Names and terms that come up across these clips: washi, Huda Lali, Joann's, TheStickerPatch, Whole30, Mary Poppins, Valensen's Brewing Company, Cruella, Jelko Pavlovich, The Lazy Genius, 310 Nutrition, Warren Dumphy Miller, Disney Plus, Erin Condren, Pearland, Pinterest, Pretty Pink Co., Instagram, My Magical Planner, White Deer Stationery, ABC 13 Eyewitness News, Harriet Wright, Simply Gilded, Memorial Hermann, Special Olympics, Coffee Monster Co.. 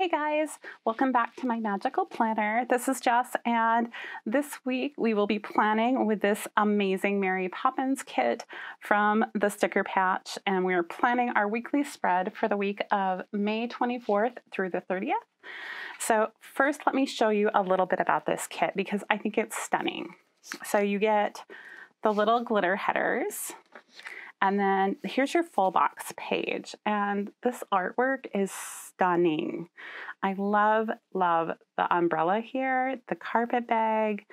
Hey guys, welcome back to my magical planner. This is Jess, and this week we will be planning with this amazing Mary Poppins kit from The Sticker Patch, and we are planning our weekly spread for the week of May 24th through the 30th. So first, let me show you a little bit about this kit because I think it's stunning. So you get the little glitter headers, and then here's your full box page. And this artwork is stunning. I love, love the umbrella here, the carpet bag,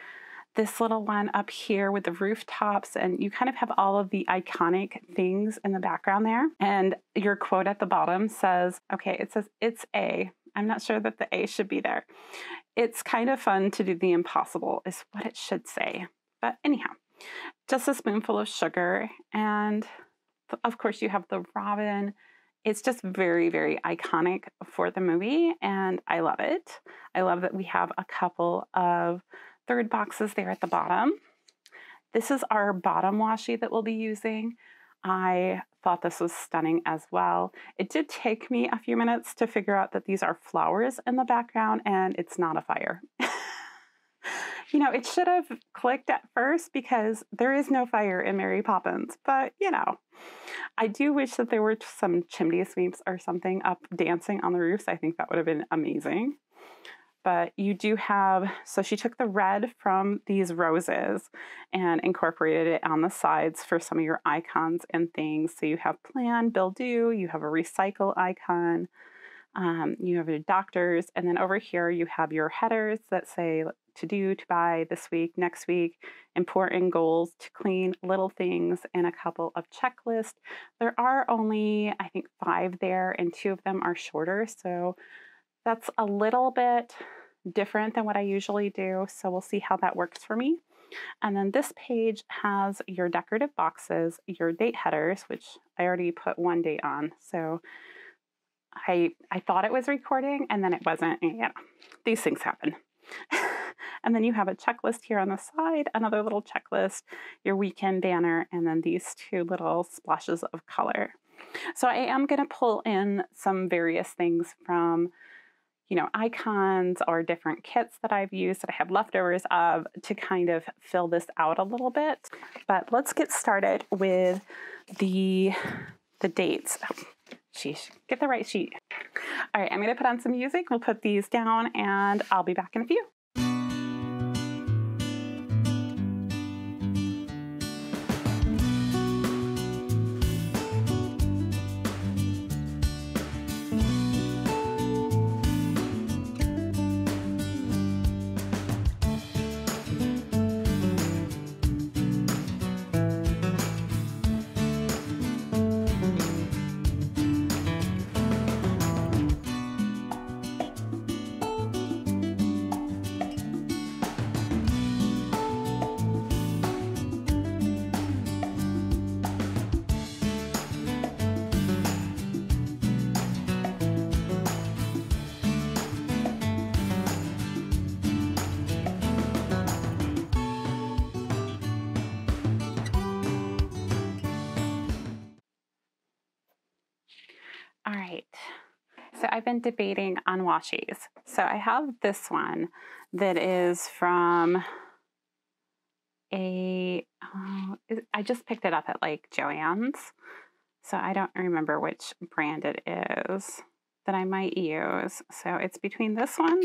this little one up here with the rooftops, and you kind of have all of the iconic things in the background there. And your quote at the bottom says, okay, it says, it's a, I'm not sure that the A should be there. It's kind of fun to do the impossible is what it should say. But anyhow, just a spoonful of sugar, and of course you have the robin. It's just very, very iconic for the movie, and I love it. I love that we have a couple of third boxes there at the bottom. This is our bottom washi that we'll be using. I thought this was stunning as well. It did take me a few minutes to figure out that these are flowers in the background and it's not a fire. You know, it should have clicked at first because there is no fire in Mary Poppins, but you know, I do wish that there were some chimney sweeps or something up dancing on the roofs. I think that would have been amazing. But you do have, so she took the red from these roses and incorporated it on the sides for some of your icons and things. So you have plan, build, do, you have a recycle icon, you have your doctors, and then over here you have your headers that say, to do, to buy, this week, next week, important goals, to clean, little things, and a couple of checklists. There are only, I think, 5 there, and 2 of them are shorter, so that's a little bit different than what I usually do, so we'll see how that works for me. And then this page has your decorative boxes, your date headers, which I already put one date on, so I thought it was recording, and then it wasn't, and yeah, these things happen. And then you have a checklist here on the side, another little checklist, your weekend banner, and then these 2 little splashes of color. So I am going to pull in some various things from, you know, icons or different kits that I've used that I have leftovers of to kind of fill this out a little bit. But let's get started with the dates. Sheesh, get the right sheet. All right, I'm going to put on some music. We'll put these down and I'll be back in a few. So I've been debating on washi. So I have this one that is from a, I just picked it up at like Joann's. So I don't remember which brand it is that I might use. So it's between this one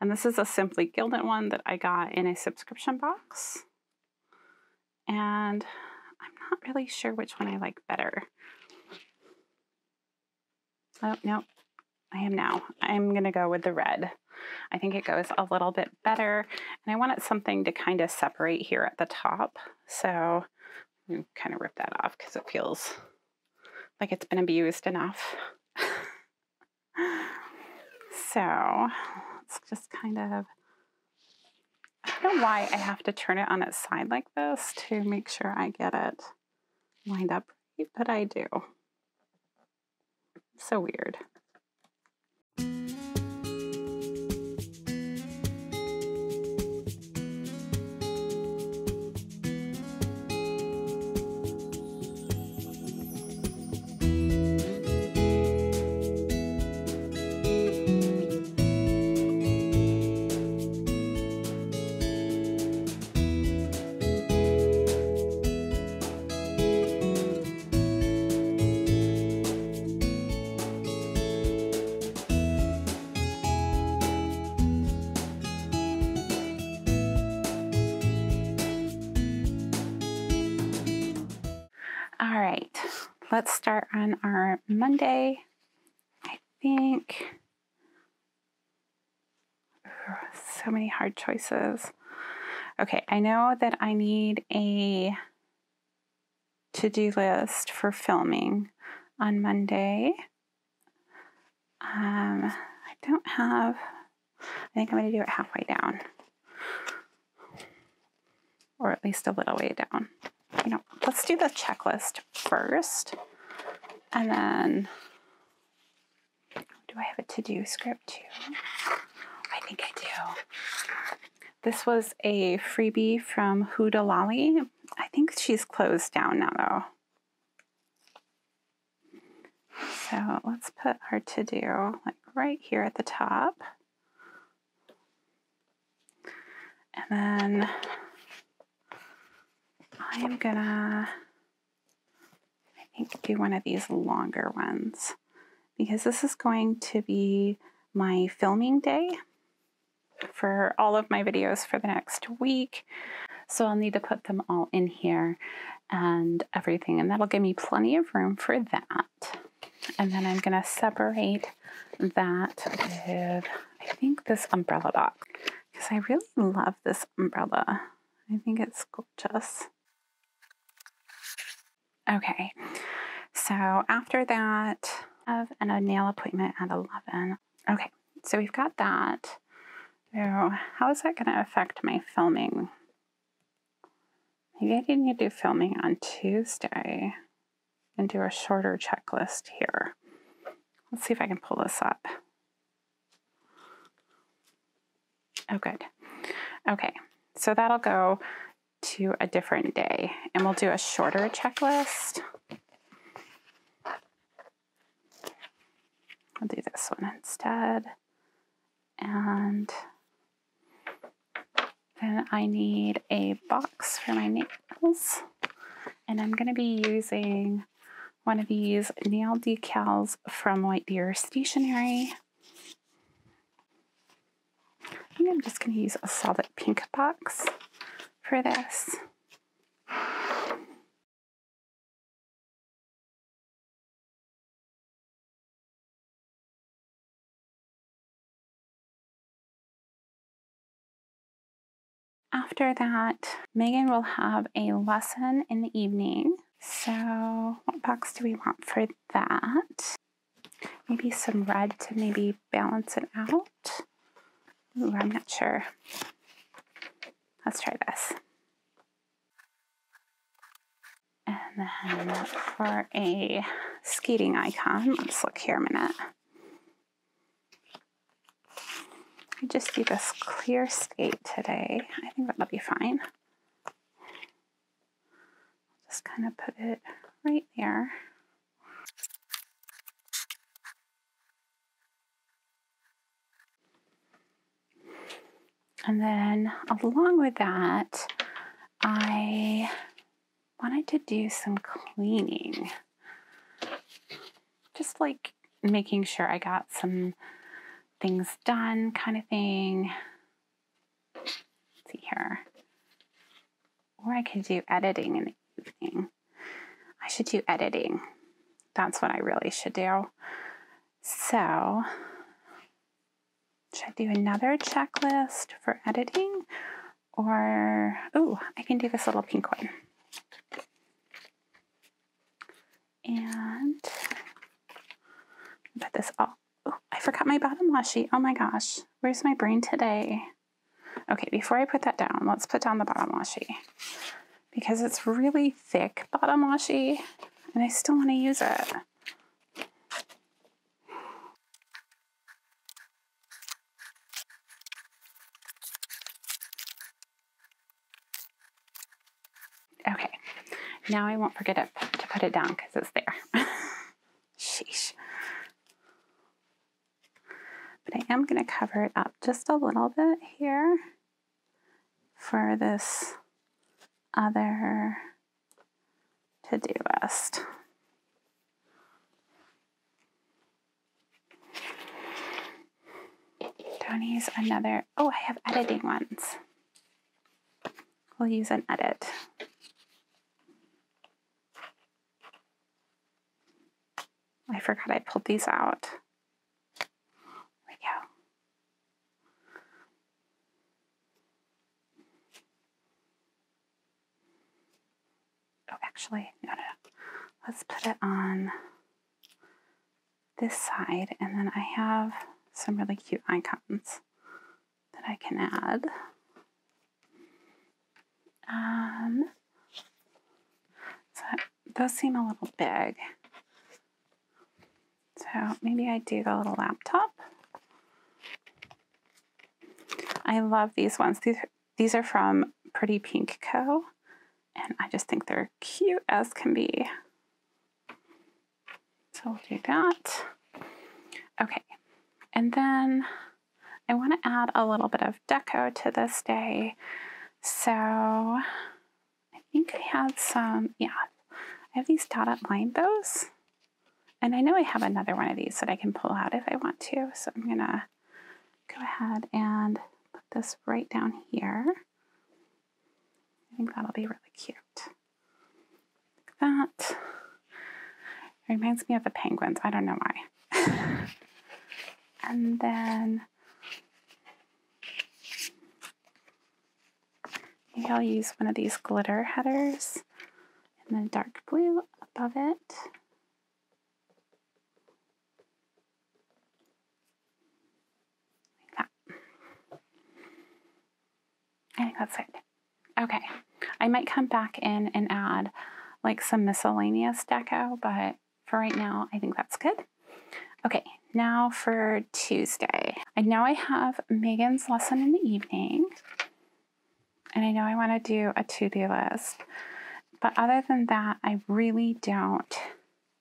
and this is a Simply Gilded one that I got in a subscription box. And I'm not really sure which one I like better. Oh, no, I am now. I'm going to go with the red. I think it goes a little bit better. And I wanted something to kind of separate here at the top. So I'm kind of rip that off because it feels like it's been abused enough. So it's just kind of, I don't know why I have to turn it on its side like this to make sure I get it lined up, but I do. So weird. All right, let's start on our Monday. I think so many hard choices. Okay, I know that I need a to-do list for filming on Monday. I don't have, I think I'm gonna do it halfway down. Or at least a little way down. You know, let's do the checklist first. And then, do I have a to-do script too? I think I do. This was a freebie from Huda Lali. I think she's closed down now though. So let's put our to-do like right here at the top. And then I'm gonna, I think, do one of these longer ones because this is going to be my filming day for all of my videos for the next week. So I'll need to put them all in here and everything, and that'll give me plenty of room for that. And then I'm gonna separate that with, I think, this umbrella box because I really love this umbrella. I think it's gorgeous. Okay, so after that, I have a nail appointment at 11. Okay, so we've got that. So how is that gonna affect my filming? Maybe I need to do filming on Tuesday and do a shorter checklist here. Let's see if I can pull this up. Oh, good. Okay, so that'll go to a different day, and we'll do a shorter checklist. I'll do this one instead. And then I need a box for my nails, and I'm going to be using one of these nail decals from White Deer Stationery. I think I'm just going to use a solid pink box for this. After that, Megan will have a lesson in the evening. So what box do we want for that? Maybe some red to maybe balance it out. Ooh, I'm not sure. Let's try this. And then for a skating icon, let's look here a minute. I just do this clear skate today. I think that'll be fine. Just kind of put it right there. And then along with that, I wanted to do some cleaning. Just like making sure I got some things done kind of thing. Let's see here. Or I could do editing in the evening. I should do editing. That's what I really should do. So, should I do another checklist for editing? Or, oh, I can do this little pink one. And put this all. Oh, I forgot my bottom washi. Oh my gosh, where's my brain today? Okay, before I put that down, let's put down the bottom washi because it's really thick bottom washi and I still want to use it. Okay, now I won't forget to put it down because it's there. Sheesh. But I am going to cover it up just a little bit here for this other to-do list. Donnie's another, oh, I have editing ones. We'll use an edit. I forgot I pulled these out. There we go. Oh, actually, no. Let's put it on this side, and then I have some really cute icons that I can add. So those seem a little big. So maybe I do the little laptop. I love these ones. These are from Pretty Pink Co. And I just think they're cute as can be. So we'll do that. Okay, and then I want to add a little bit of deco to this day. So I think I had some, I have these dotted line bows. And I know I have another one of these that I can pull out if I want to. So I'm gonna go ahead and put this right down here. I think that'll be really cute. Like that. It reminds me of the penguins. I don't know why. And then maybe I'll use one of these glitter headers and then dark blue above it. Like that. I think that's it. Okay, I might come back in and add like some miscellaneous deco, but for right now, I think that's good. Okay, now for Tuesday. I know I have Megan's lesson in the evening, and I know I want to do a to-do list, but other than that, I really don't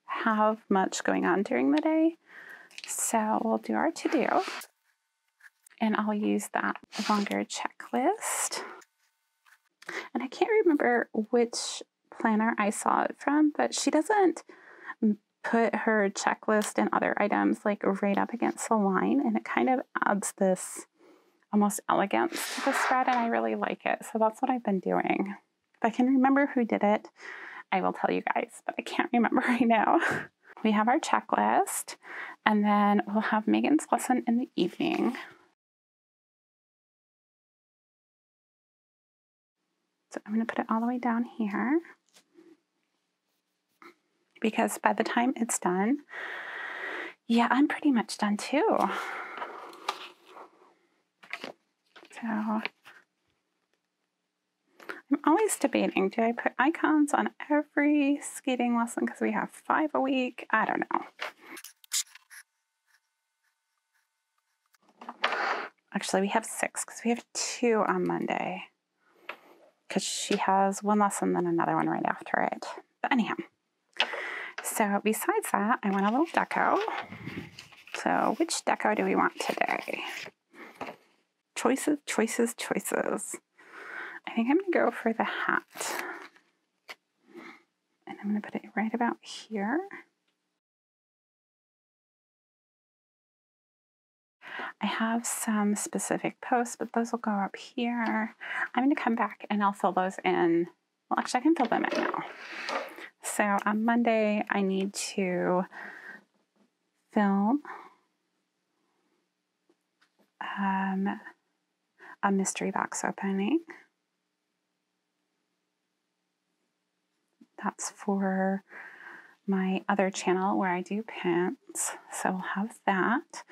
have much going on during the day. So we'll do our to-do, and I'll use that longer checklist. And I can't remember which planner I saw it from, but she doesn't put her checklist and other items like right up against the line, and it kind of adds this almost elegance to the spread, and I really like it. So that's what I've been doing. If I can remember who did it, I will tell you guys, but I can't remember right now. We have our checklist, and then we'll have Megan's lesson in the evening. So I'm going to put it all the way down here because by the time it's done, I'm pretty much done too. So I'm always debating, do I put icons on every skating lesson because we have 5 a week? I don't know. Actually, we have 6 because we have 2 on Monday. Because she has one lesson, then another one right after it. But anyhow, so besides that, I want a little deco. So which deco do we want today? Choices, choices, choices. I think I'm going to go for the hat. And I'm going to put it right about here. I have some specific posts, but those will go up here. I'm going to come back and I'll fill those in. Well, actually, I can fill them in now. So on Monday, I need to film a mystery box opening. That's for my other channel where I do pants. So we'll have that.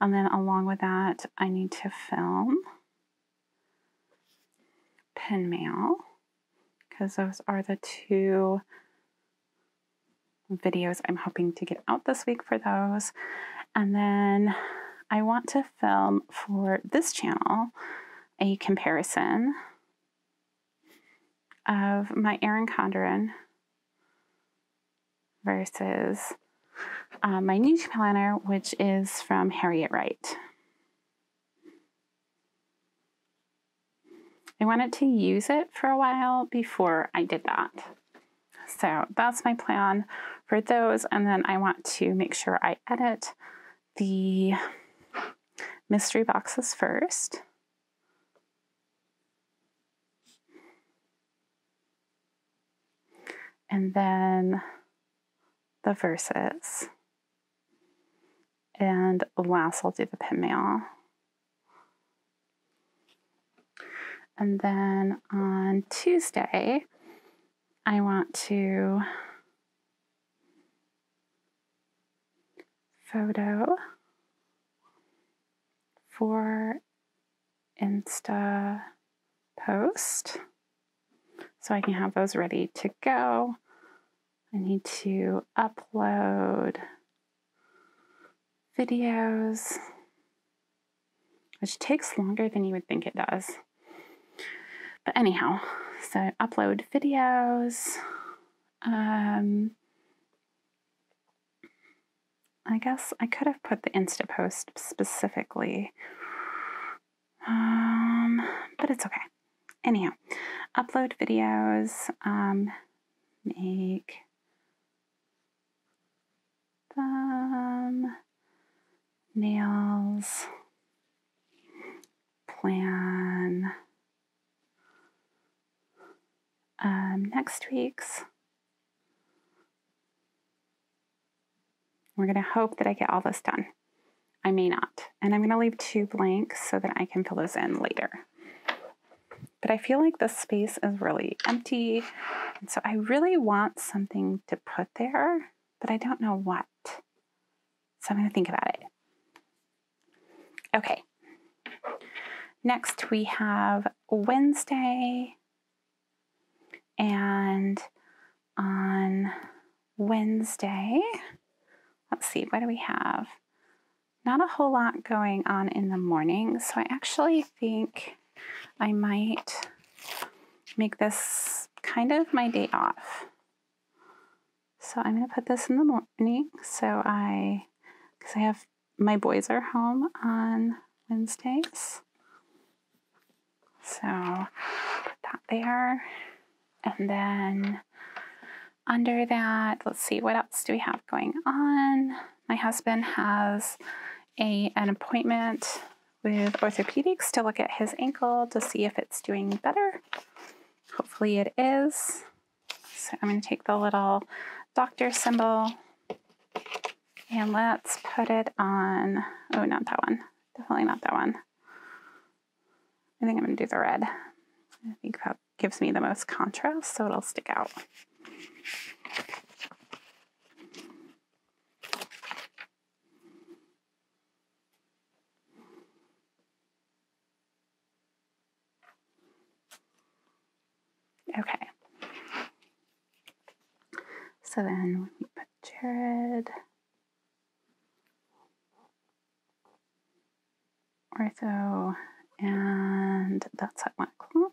And then along with that, I need to film pen mail because those are the 2 videos I'm hoping to get out this week for those. And then I want to film for this channel a comparison of my Erin Condren versus my new planner, which is from Harriet Wright. I wanted to use it for a while before I did that. So that's my plan for those. And then I want to make sure I edit the mystery boxes first. And then the verses. And last, I'll do the pen mail. And then on Tuesday, I want to photo for Insta post, so I can have those ready to go. I need to upload videos, which takes longer than you would think it does. But anyhow, so upload videos. I guess I could have put the Insta post specifically, but it's okay. Anyhow, upload videos, make thumbnails, plan next week's. We're going to hope that I get all this done. I may not. And I'm going to leave two blanks so that I can fill those in later. But I feel like this space is really empty. And so I really want something to put there, but I don't know what. So I'm going to think about it. Okay. Next we have Wednesday. And on Wednesday, let's see, what do we have? Not a whole lot going on in the morning, so I actually think I might make this kind of my day off. So I'm going to put this in the morning, so because I have, my boys are home on Wednesdays. So put that there. And then under that, let's see, what else do we have going on? My husband has an appointment with orthopedics to look at his ankle to see if it's doing better. Hopefully it is. So I'm going to take the little doctor symbol and let's put it on, oh, not that one. Definitely not that one. I think I'm going to do the red. I think that gives me the most contrast, so it'll stick out. Okay. So then we put Jared, ortho, and that's at 1 o'clock.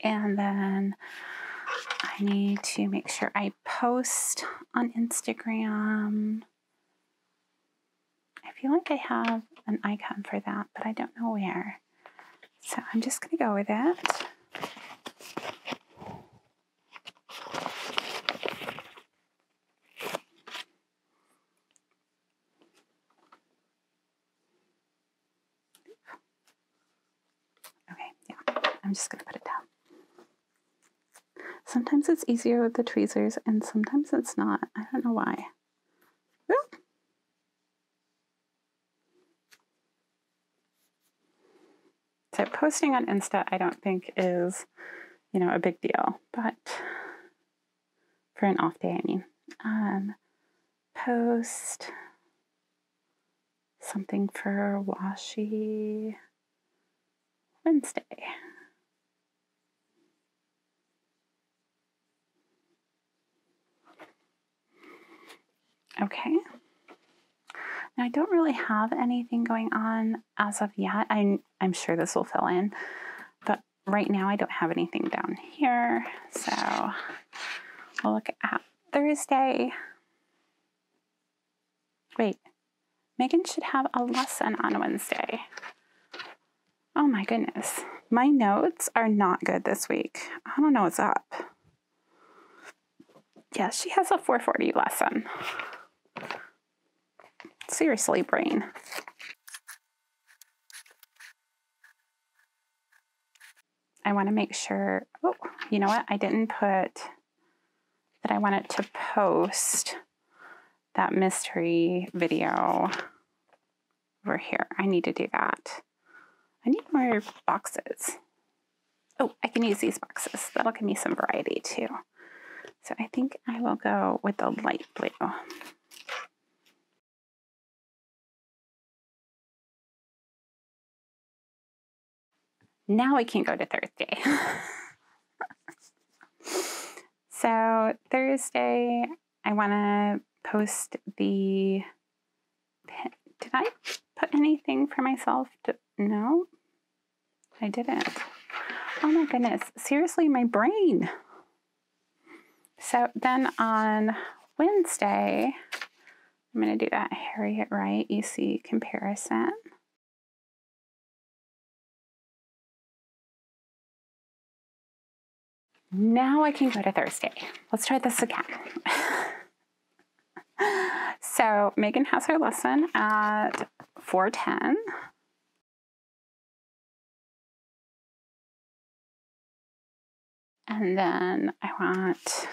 And then I need to make sure I post on Instagram. I feel like I have an icon for that, but I don't know where. So I'm just going to go with it. Okay, yeah, I'm just going to put it down. Sometimes it's easier with the tweezers and sometimes it's not. I don't know why. Oop. So posting on Insta, I don't think is, you know, a big deal, but for an off day, I mean, post something for Washi Wednesday. Okay, now I don't really have anything going on as of yet. I'm sure this will fill in, but right now I don't have anything down here. So we'll look at Thursday. Wait, Megan should have a lesson on Wednesday. Oh my goodness. My notes are not good this week. I don't know what's up. Yeah, she has a 440 lesson. Seriously, brain. I want to make sure, oh, you know what? I didn't put that I wanted to post that mystery video over here. I need to do that. I need more boxes. Oh, I can use these boxes. That'll give me some variety too. So I think I will go with the light blue. Now we can go to Thursday. So Thursday, I wanna post the pin. Did I put anything for myself? No, I didn't. Oh my goodness, seriously, my brain. So then on Wednesday, I'm gonna do that Harriet Wright EC comparison. Now I can go to Thursday. Let's try this again. So Megan has her lesson at 4:10. And then I want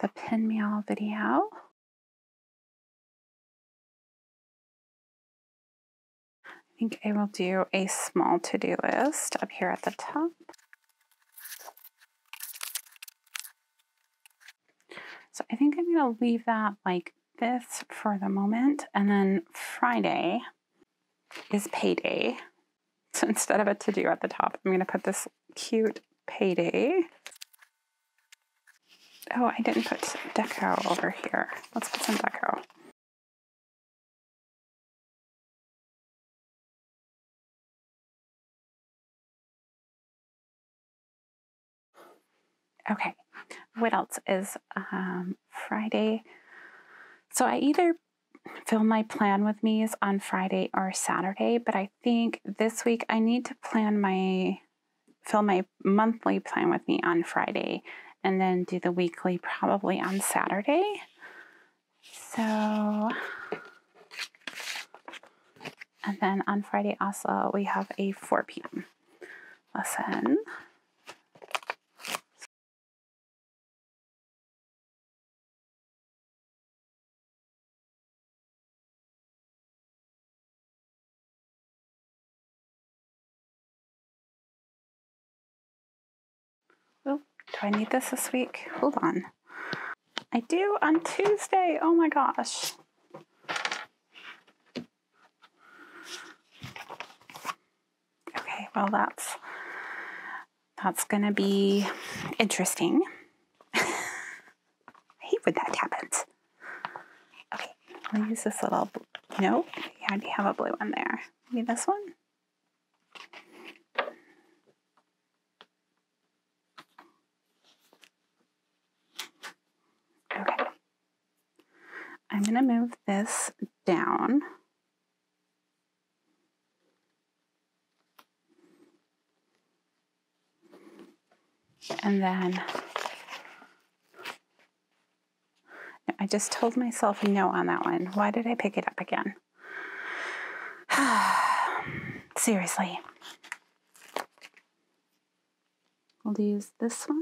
the pin mail video. I think I will do a small to-do list up here at the top. So I think I'm gonna leave that like this for the moment. And then Friday is payday. So instead of a to-do at the top, I'm gonna put this cute payday. Oh, I didn't put deco over here. Let's put some deco. Okay. What else is Friday? So I either film my plan with me's on Friday or Saturday, but I think this week I need to film my monthly plan with me on Friday and then do the weekly probably on Saturday. So, and then on Friday also we have a 4 p.m. lesson. Do I need this week? Hold on. I do on Tuesday. Oh my gosh. Okay, well that's gonna be interesting. I hate when that happens. Okay, I'll use this little, nope, yeah, I already have a blue one there. Maybe this one? I'm gonna move this down. And then I just told myself no on that one. Why did I pick it up again? Seriously. We'll use this one.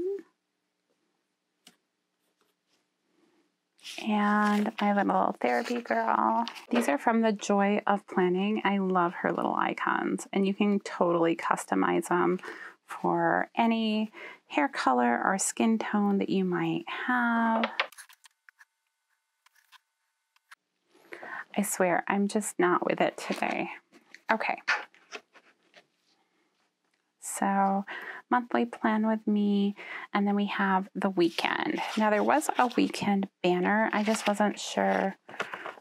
And my little therapy girl. These are from The Joy of Planning. I love her little icons, and you can totally customize them for any hair color or skin tone that you might have. I swear, I'm just not with it today. Okay. So monthly plan with me, and then we have the weekend. Now there was a weekend banner. I just wasn't sure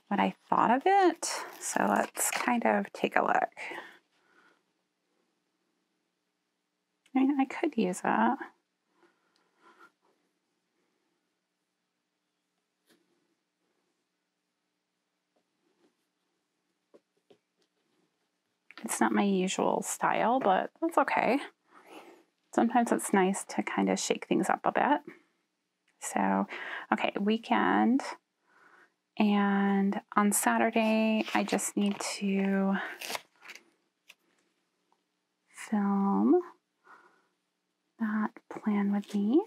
what I thought of it. So let's kind of take a look. I mean, I could use that. It's not my usual style, but that's okay. Sometimes it's nice to kind of shake things up a bit. So, okay, weekend. And on Saturday, I just need to film that plan with me.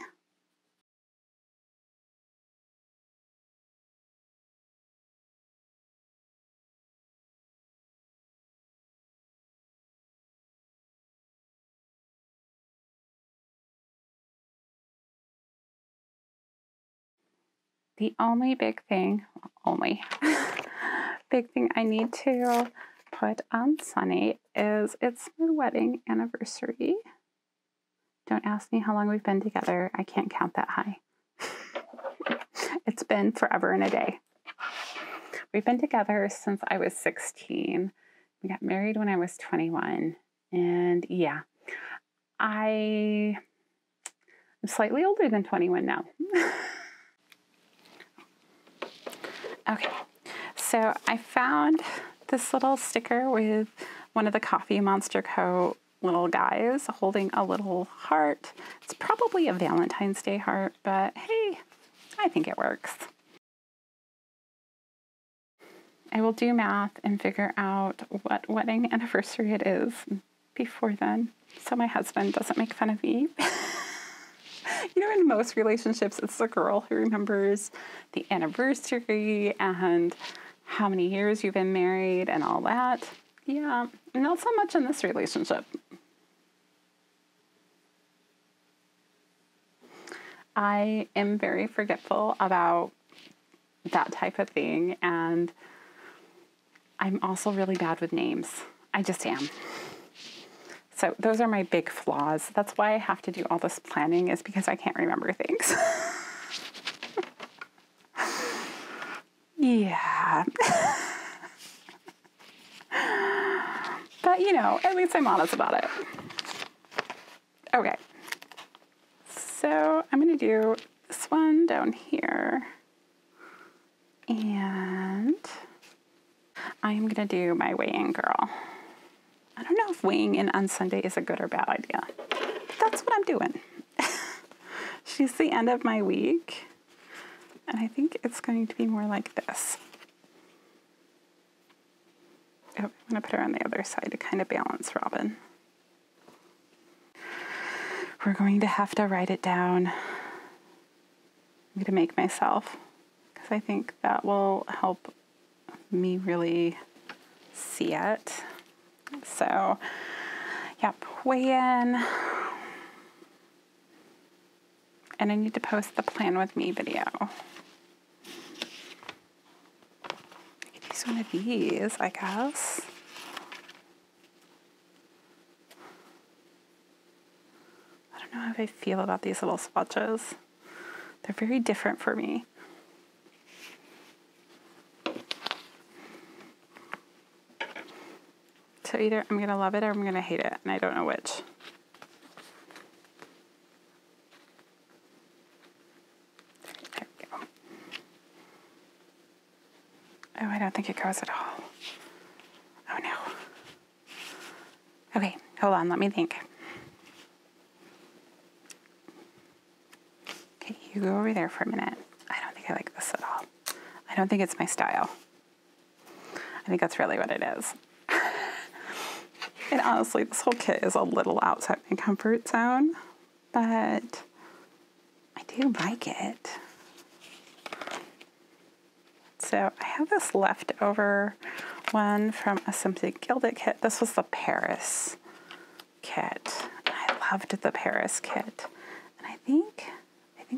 The only big thing, big thing I need to put on Sunny is it's my wedding anniversary. Don't ask me how long we've been together. I can't count that high. It's been forever and a day. We've been together since I was 16. We got married when I was 21. And yeah, I'm slightly older than 21 now. Okay, so I found this little sticker with one of the Coffee Monster Co. little guys holding a little heart. It's probably a Valentine's Day heart, but hey, I think it works. I will do math and figure out what wedding anniversary it is before then, so my husband doesn't make fun of me. You know, in most relationships, it's the girl who remembers the anniversary and how many years you've been married and all that. Yeah, not so much in this relationship. I am very forgetful about that type of thing, and I'm also really bad with names. I just am. So those are my big flaws. That's why I have to do all this planning, is because I can't remember things. Yeah. But you know, at least I'm honest about it. Okay. So I'm gonna do this one down here. And I'm gonna do my weigh-in girl. I don't know if weighing in on Sunday is a good or bad idea, but that's what I'm doing. She's the end of my week, and I think it's going to be more like this. Oh, I'm gonna put her on the other side to kind of balance Robin. We're going to have to write it down. I'm gonna make myself, because I think that will help me really see it. So, yep, weigh in. And I need to post the plan with me video. I could use one of these, I guess. I don't know how I feel about these little swatches. They're very different for me. So either I'm gonna love it or I'm gonna hate it, and I don't know which. There we go. Oh, I don't think it goes at all. Oh no. Okay, hold on, let me think. Okay, you go over there for a minute. I don't think I like this at all. I don't think it's my style. I think that's really what it is. And honestly, this whole kit is a little outside my comfort zone, but I do like it. So I have this leftover one from a Simply Gilded kit. This was the Paris kit. I loved the Paris kit. And I think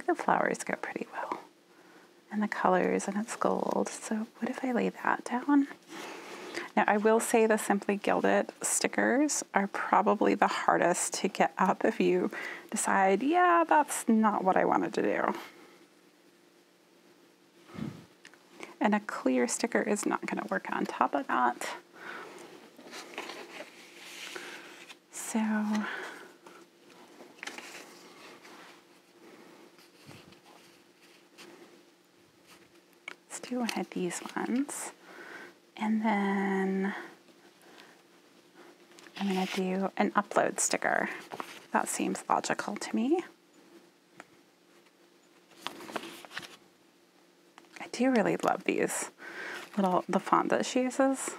the flowers go pretty well. And the colors, and it's gold. So what if I lay that down? Now, I will say the Simply Gilded stickers are probably the hardest to get up if you decide, yeah, that's not what I wanted to do. And a clear sticker is not going to work on top of that. So let's do one of these ones. And then I'm gonna do an upload sticker. That seems logical to me. I do really love these little, the font that she uses.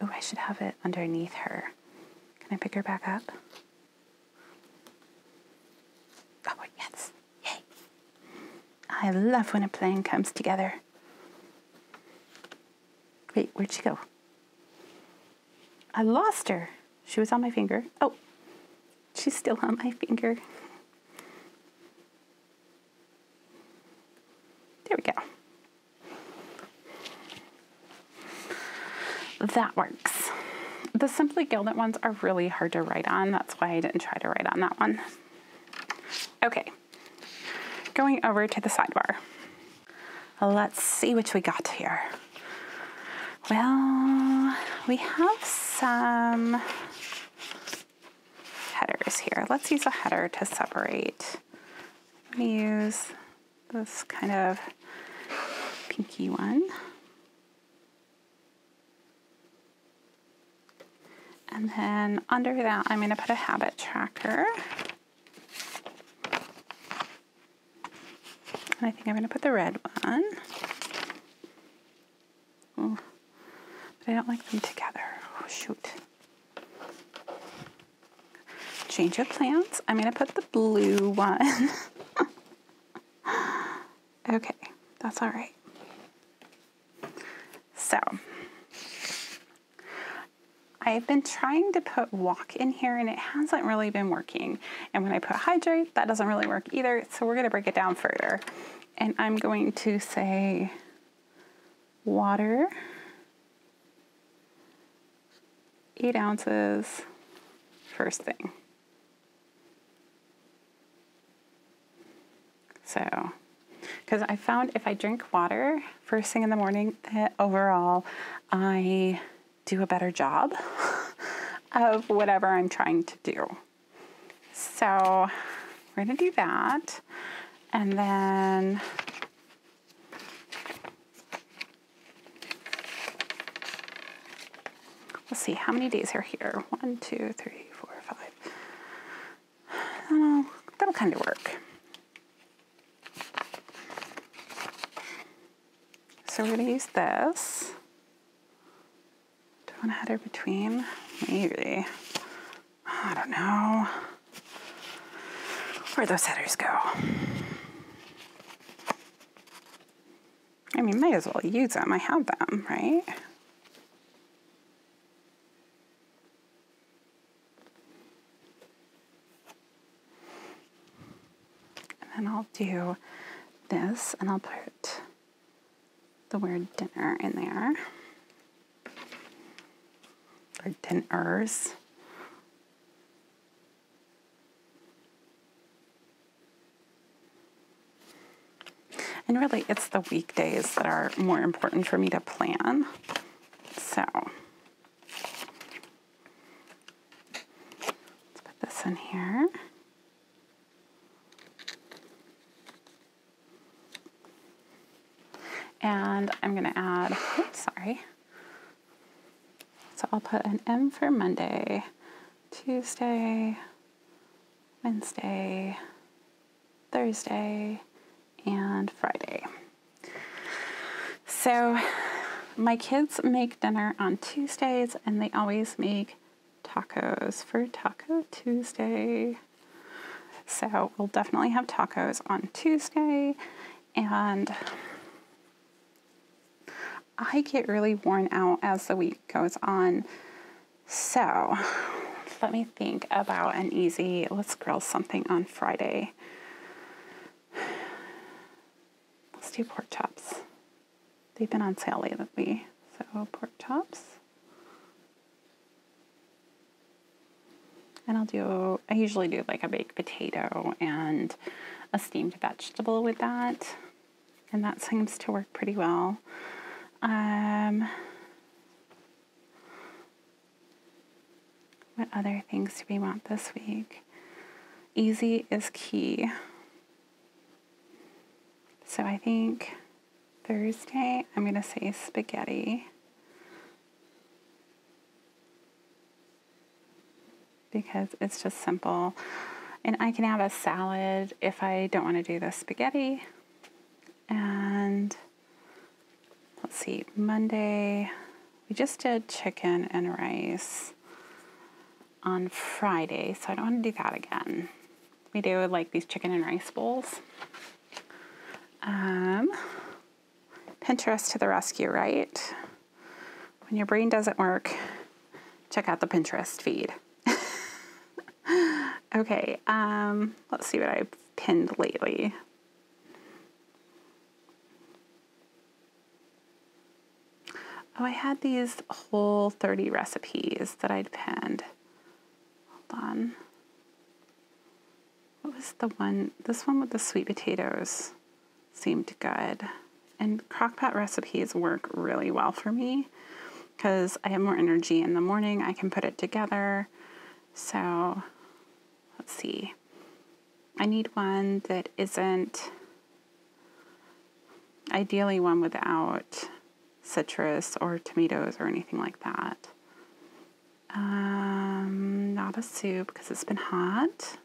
Oh, I should have it underneath her. Can I pick her back up? Oh, yes. I love when a plan comes together. Wait, where'd she go? I lost her. She was on my finger. Oh, she's still on my finger. we go. That works. The Simply Gilded ones are really hard to write on. That's why I didn't try to write on that one. Okay, going over to the sidebar. Let's see what we got here. Well, we have some headers here. Let's use a header to separate. I'm gonna use this kind of pinky one. And then under that, I'm gonna put a habit tracker. And I think I'm gonna put the red one. Ooh, but I don't like them together. Oh, shoot. Change of plans. I'm gonna put the blue one. Okay, that's all right. So, I've been trying to put walk in here and it hasn't really been working. And when I put hydrate, that doesn't really work either. So we're gonna break it down further. And I'm going to say water, 8 ounces, first thing. So, because I found if I drink water first thing in the morning, overall, I do a better job of whatever I'm trying to do. So we're gonna do that. And then let's see, how many days are here? 1, 2, 3, 4, 5. Oh, that'll kind of work. So we're gonna use this. Do I want a header between? Maybe. I don't know. Where'd those headers go? I mean, might as well use them. I have them, right? And then I'll do this and I'll put the word dinner in there, or dinners. And really it's the weekdays that are more important for me to plan. So let's put this in here. And I'm gonna add, oops, sorry. So I'll put an M for Monday, Tuesday, Wednesday, Thursday, and Friday. So my kids make dinner on Tuesdays and they always make tacos for Taco Tuesday. So we'll definitely have tacos on Tuesday. And I get really worn out as the week goes on. So let me think about an easy, let's grill something on Friday. Let's do pork chops. They've been on sale lately. So pork chops. And I'll do, I usually do like a baked potato and a steamed vegetable with that. And that seems to work pretty well. What other things do we want this week? Easy is key. So I think Thursday, I'm gonna say spaghetti. Because it's just simple. And I can have a salad if I don't wanna do the spaghetti. And let's see, Monday, we just did chicken and rice on Friday, so I don't want to do that again. We do like these chicken and rice bowls. Pinterest to the rescue, right? When your brain doesn't work, check out the Pinterest feed. Okay, let's see what I've pinned lately. Oh, I had these Whole30 recipes that I'd penned. Hold on. What was the one? This one with the sweet potatoes seemed good. And crockpot recipes work really well for me because I have more energy in the morning. I can put it together. So let's see. I need one that isn't, ideally one without citrus or tomatoes or anything like that. Not a soup because it's been hot.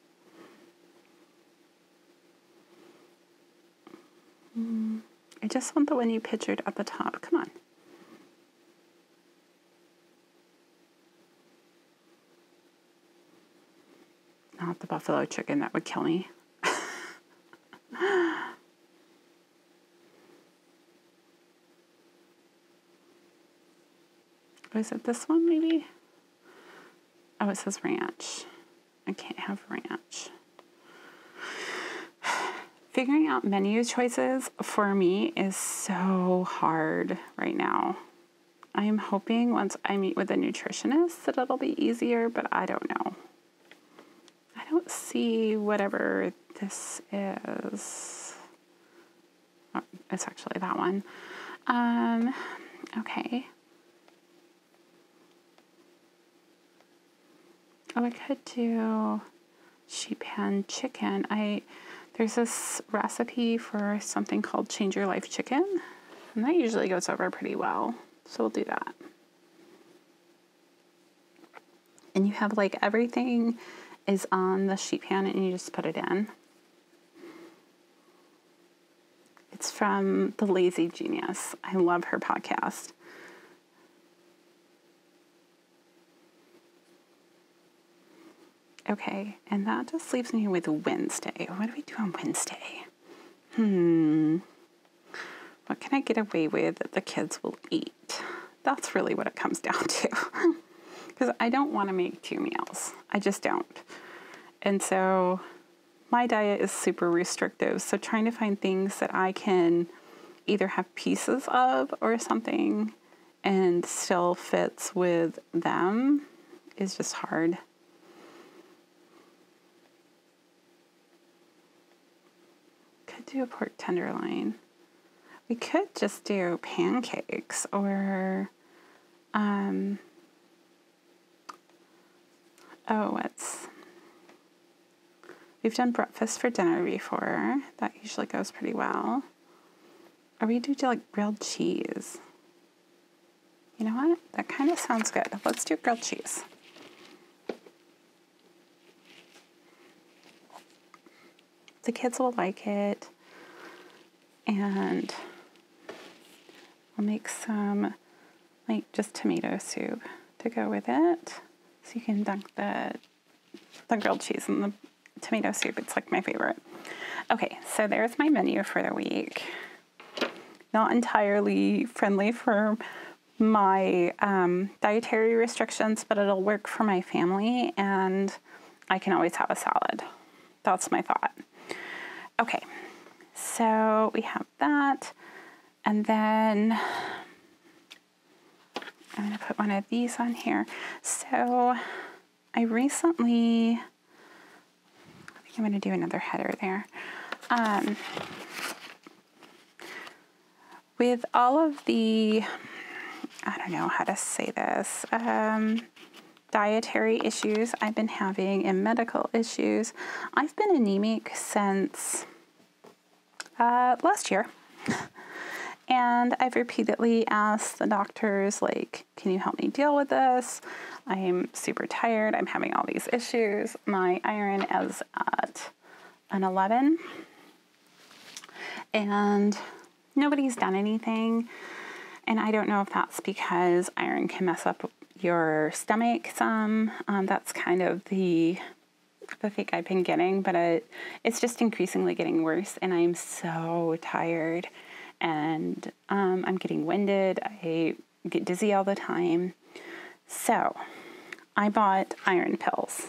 I just want the one you pictured at the top. Come on. Not the buffalo chicken, that would kill me. Is it this one maybe? Oh, it says ranch. I can't have ranch. Figuring out menu choices for me is so hard right now. I am hoping once I meet with a nutritionist that it'll be easier, but I don't know. I don't see whatever this is. Oh, it's actually that one. Okay. Oh, I could do sheep hand chicken. There's this recipe for something called Change Your Life Chicken, and that usually goes over pretty well. So we'll do that. And you have like everything is on the sheep hand and you just put it in. It's from The Lazy Genius. I love her podcast. Okay, and that just leaves me with Wednesday. What do we do on Wednesday? What can I get away with that the kids will eat? That's really what it comes down to. Because I don't want to make two meals. I just don't. And so my diet is super restrictive. So trying to find things that I can either have pieces of or something and still fits with them is just hard. Do a pork tenderloin. We could just do pancakes or we've done breakfast for dinner before. That usually goes pretty well. Or we do like grilled cheese. You know what? That kind of sounds good. Let's do grilled cheese. The kids will like it, and I'll make some like just tomato soup to go with it. So you can dunk the grilled cheese in the tomato soup. It's like my favorite. Okay, so there's my menu for the week. Not entirely friendly for my dietary restrictions, but it'll work for my family, and I can always have a salad. That's my thought. Okay, so we have that, and then I'm gonna put one of these on here. So I recently, I think I'm gonna do another header there. With all of the, I don't know how to say this, dietary issues I've been having and medical issues. I've been anemic since last year. And I've repeatedly asked the doctors, like, can you help me deal with this? I'm super tired. I'm having all these issues. My iron is at an 11. And nobody's done anything. And I don't know if that's because iron can mess up your stomach some. That's kind of the fake I've been getting, but it's just increasingly getting worse, and I'm so tired, and I'm getting winded. I get dizzy all the time. So I bought iron pills,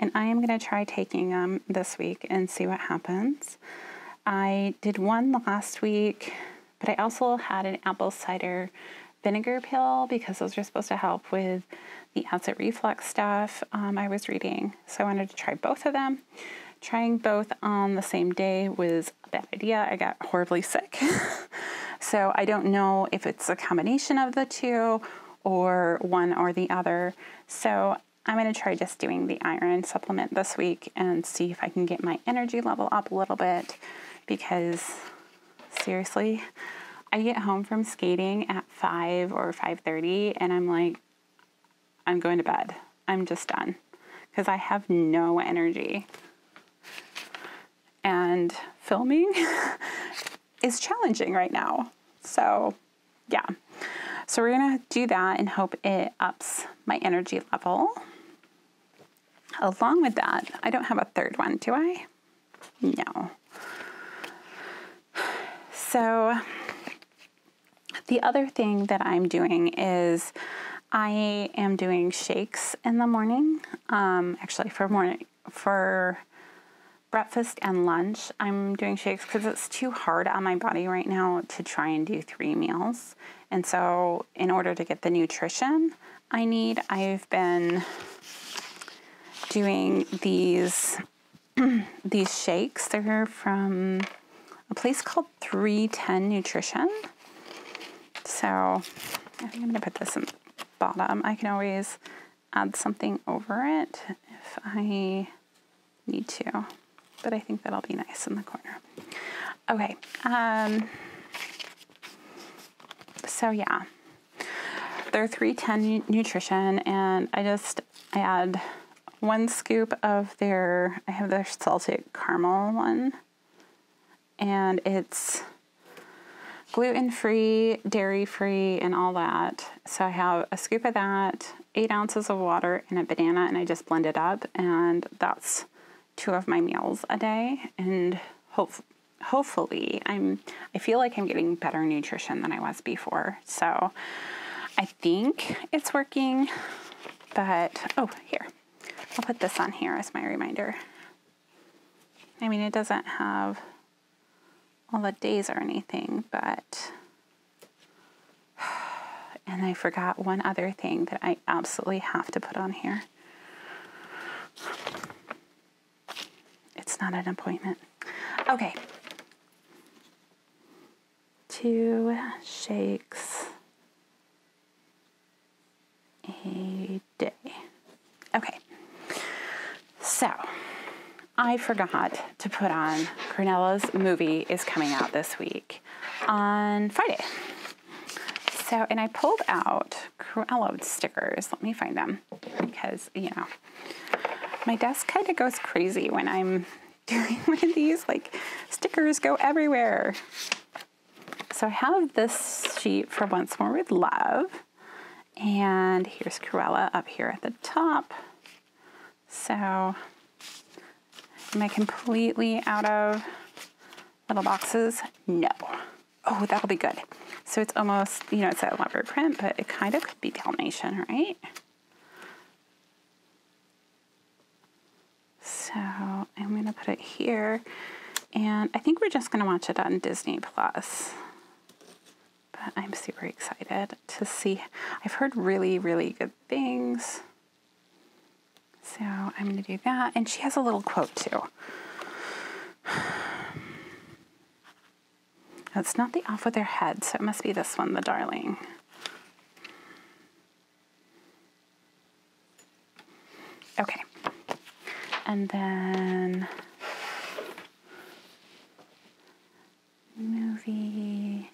and I am going to try taking them this week and see what happens. I did one last week But I also had an apple cider vinegar pill because those are supposed to help with the acid reflux stuff I was reading. So I wanted to try both of them. Trying both on the same day was a bad idea. I got horribly sick. So I don't know if it's a combination of the two or one or the other. So I'm gonna try just doing the iron supplement this week and see if I can get my energy level up a little bit, because seriously, I get home from skating at 5 or 5:30 and I'm like, I'm going to bed. I'm just done because I have no energy. And filming is challenging right now. So yeah. So we're gonna do that and hope it ups my energy level. Along with that, I don't have a third one, do I? No. So the other thing that I'm doing is I am doing shakes in the morning. Actually for breakfast and lunch, I'm doing shakes because it's too hard on my body right now to try and do 3 meals. And so in order to get the nutrition I need, I've been doing these these shakes. They're from a place called 310 Nutrition. So I think I'm gonna put this in the bottom. I can always add something over it if I need to, but I think that'll be nice in the corner. Okay, so yeah, they're 310 Nutrition, and I add 1 scoop of their, I have their salted caramel one, and it's gluten-free, dairy-free, and all that. So I have a scoop of that, 8 ounces of water, and a banana, and I just blend it up, and that's 2 of my meals a day. And hopefully I feel like I'm getting better nutrition than I was before. So I think it's working, but, oh, here, I'll put this on here as my reminder. I mean, it doesn't have all the days or anything, but, and I forgot one other thing that I absolutely have to put on here. It's not an appointment. Okay. 2 shakes a day. Okay. So I forgot to put on Cruella's movie is coming out this week on Friday. So, and I pulled out Cruella stickers. Let me find them because, you know, my desk kind of goes crazy when I'm doing one of these, like stickers go everywhere. So I have this sheet for Once More with Love, and here's Cruella up here at the top. So am I completely out of little boxes? No. Oh, that'll be good. So it's almost, you know, it's a leopard print, but it kind of could be Dalmatian, right? So I'm gonna put it here, and I think we're just gonna watch it on Disney Plus. But I'm super excited to see. I've heard really, really good things. So I'm gonna do that. And she has a little quote too. It's not the off with her head, so it must be this one, the darling. Okay. And then movie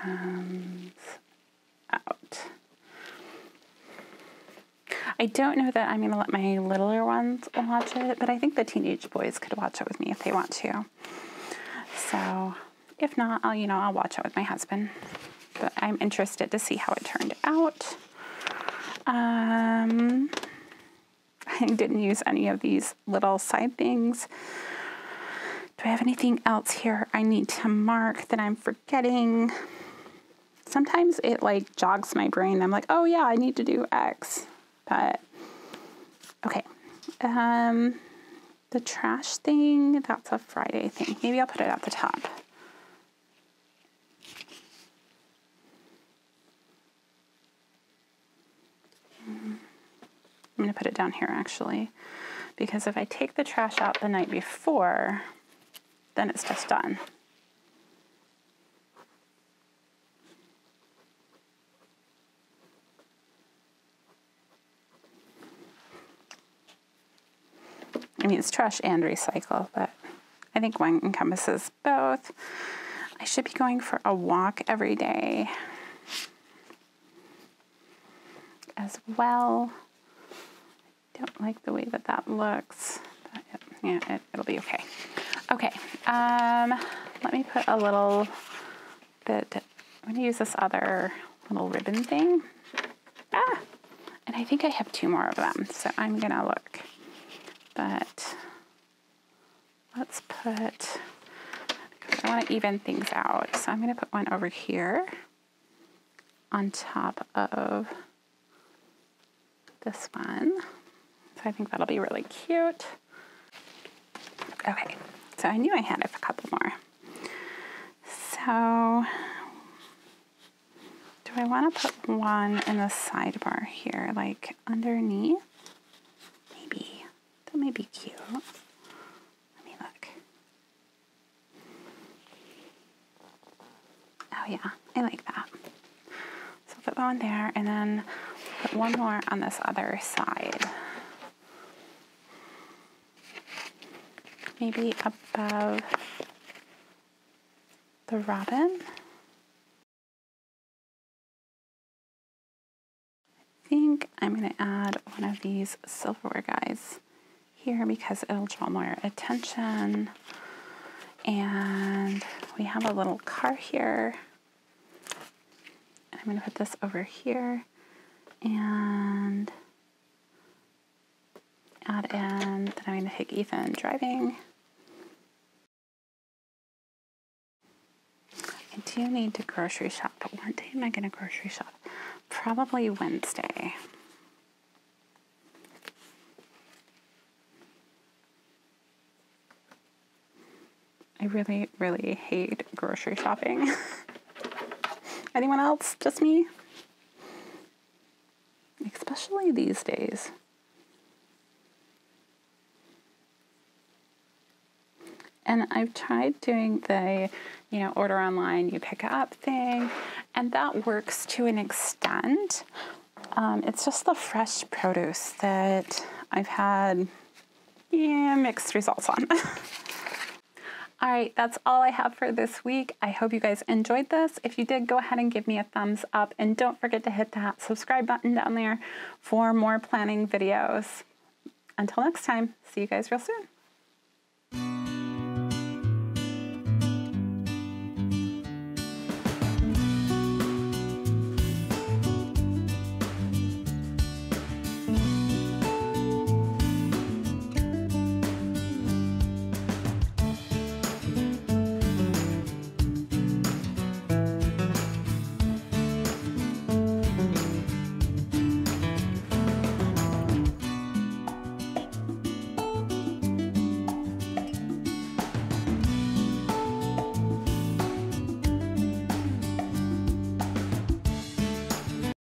comes out. I don't know that I'm gonna let my littler ones watch it, but I think the teenage boys could watch it with me if they want to. So if not, I'll watch it with my husband. But I'm interested to see how it turned out. I didn't use any of these little side things. Do I have anything else here I need to mark that I'm forgetting? Sometimes it like jogs my brain. I'm like, oh yeah, I need to do X, but okay. The trash thing, that's a Friday thing. Maybe I'll put it at the top. I'm gonna put it down here actually, because if I take the trash out the night before, then it's just done. I mean, it's trash and recycle, but I think one encompasses both. I should be going for a walk every day as well. I don't like the way that that looks, but yeah, it'll be okay. Okay, let me put a little bit, I'm gonna use this other little ribbon thing. Ah, and I think I have two more of them, so I'm gonna look. But let's put, I want to even things out. So I'm going to put one over here on top of this one. So I think that'll be really cute. Okay, so I knew I had a couple more. So do I want to put one in the sidebar here, like underneath? That may be cute. Let me look. Oh yeah, I like that. So I'll put that one there and then put one more on this other side. Maybe above the robin. I think I'm gonna add one of these silverware guys here because it'll draw more attention. And we have a little car here. And I'm gonna put this over here and add in, then I'm gonna take Ethan driving. I do need to grocery shop, but what day am I gonna grocery shop? Probably Wednesday. I really, really hate grocery shopping. Anyone else? Just me? Especially these days. And I've tried doing the, you know, order online, you pick up thing, and that works to an extent. It's just the fresh produce that I've had, yeah, mixed results on. All right, that's all I have for this week. I hope you guys enjoyed this. If you did, go ahead and give me a thumbs up and don't forget to hit that subscribe button down there for more planning videos. Until next time, see you guys real soon.